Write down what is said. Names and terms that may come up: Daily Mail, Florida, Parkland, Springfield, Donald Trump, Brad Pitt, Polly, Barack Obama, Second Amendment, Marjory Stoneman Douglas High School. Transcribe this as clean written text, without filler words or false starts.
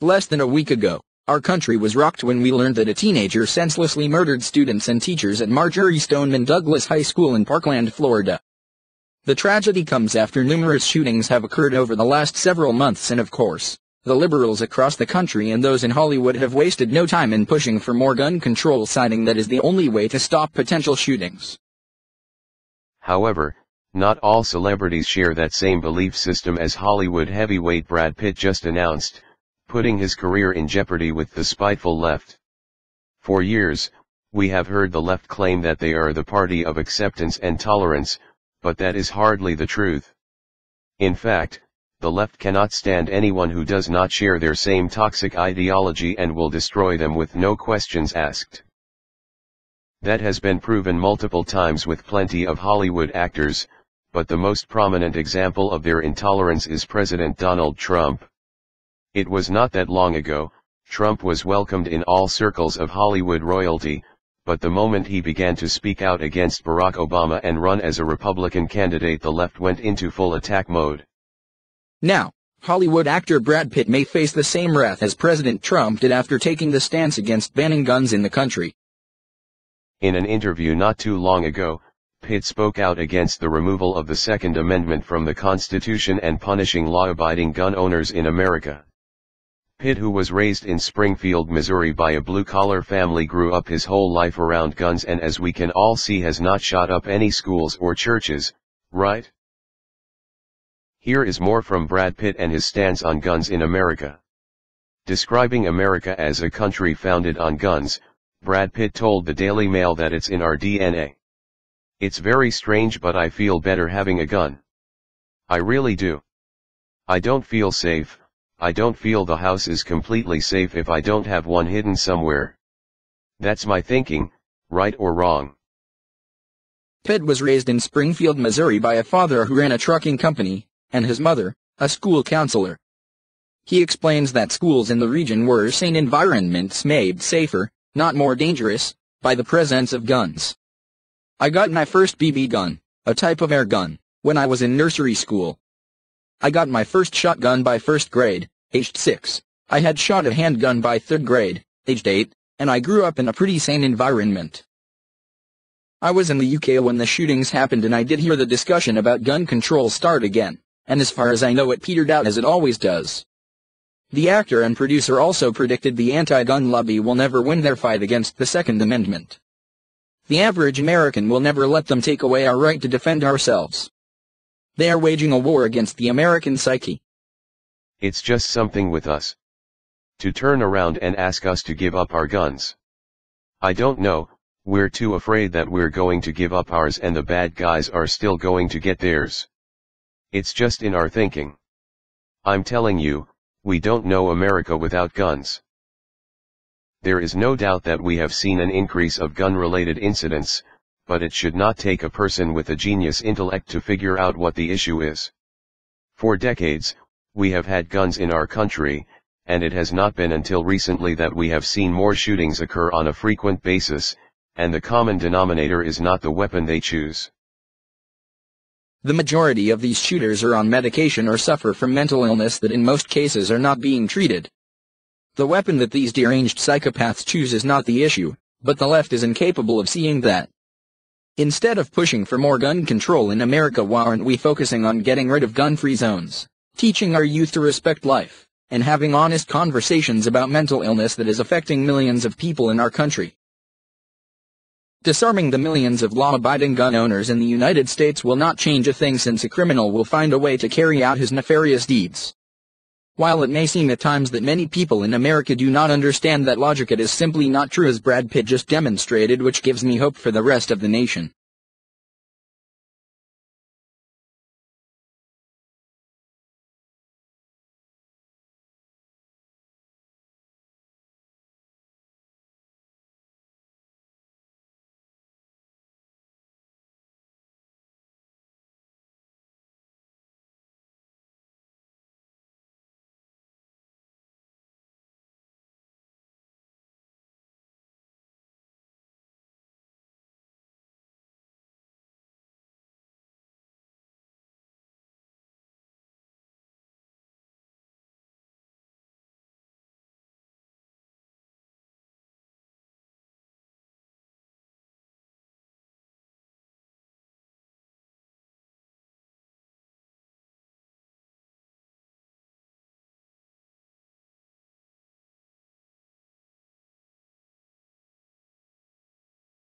Less than a week ago, our country was rocked when we learned that a teenager senselessly murdered students and teachers at Marjory Stoneman Douglas High School in Parkland, Florida. The tragedy comes after numerous shootings have occurred over the last several months, and of course, the liberals across the country and those in Hollywood have wasted no time in pushing for more gun control, citing that is the only way to stop potential shootings. However, not all celebrities share that same belief system, as Hollywood heavyweight Brad Pitt just announced, putting his career in jeopardy with the spiteful left. For years, we have heard the left claim that they are the party of acceptance and tolerance, but that is hardly the truth. In fact, the left cannot stand anyone who does not share their same toxic ideology and will destroy them with no questions asked. That has been proven multiple times with plenty of Hollywood actors, but the most prominent example of their intolerance is President Donald Trump. It was not that long ago, Trump was welcomed in all circles of Hollywood royalty, but the moment he began to speak out against Barack Obama and run as a Republican candidate, the left went into full attack mode. Now, Hollywood actor Brad Pitt may face the same wrath as President Trump did after taking the stance against banning guns in the country. In an interview not too long ago, Pitt spoke out against the removal of the Second Amendment from the Constitution and punishing law-abiding gun owners in America. Pitt, who was raised in Springfield, Missouri by a blue-collar family, grew up his whole life around guns and, as we can all see, has not shot up any schools or churches, right? Here is more from Brad Pitt and his stance on guns in America. Describing America as a country founded on guns, Brad Pitt told the Daily Mail that it's in our DNA. It's very strange, but I feel better having a gun. I really do. I don't feel safe. I don't feel the house is completely safe if I don't have one hidden somewhere. That's my thinking, right or wrong. Pitt was raised in Springfield, Missouri by a father who ran a trucking company, and his mother, a school counselor. He explains that schools in the region were sane environments made safer, not more dangerous, by the presence of guns. I got my first BB gun, a type of air gun, when I was in nursery school. I got my first shotgun by first grade, aged 6, I had shot a handgun by third grade, aged 8, and I grew up in a pretty sane environment. I was in the UK when the shootings happened, and I did hear the discussion about gun control start again, and as far as I know, it petered out as it always does. The actor and producer also predicted the anti-gun lobby will never win their fight against the Second Amendment. The average American will never let them take away our right to defend ourselves. They are waging a war against the American psyche. It's just something with us. To turn around and ask us to give up our guns. I don't know, we're too afraid that we're going to give up ours and the bad guys are still going to get theirs. It's just in our thinking. I'm telling you, we don't know America without guns. There is no doubt that we have seen an increase of gun-related incidents, but it should not take a person with a genius intellect to figure out what the issue is. For decades, we have had guns in our country, and it has not been until recently that we have seen more shootings occur on a frequent basis, and the common denominator is not the weapon they choose. The majority of these shooters are on medication or suffer from mental illness that in most cases are not being treated. The weapon that these deranged psychopaths choose is not the issue, but the left is incapable of seeing that. Instead of pushing for more gun control in America, why aren't we focusing on getting rid of gun-free zones, teaching our youth to respect life, and having honest conversations about mental illness that is affecting millions of people in our country? Disarming the millions of law-abiding gun owners in the United States will not change a thing, since a criminal will find a way to carry out his nefarious deeds. While it may seem at times that many people in America do not understand that logic, it is simply not true, as Brad Pitt just demonstrated, which gives me hope for the rest of the nation.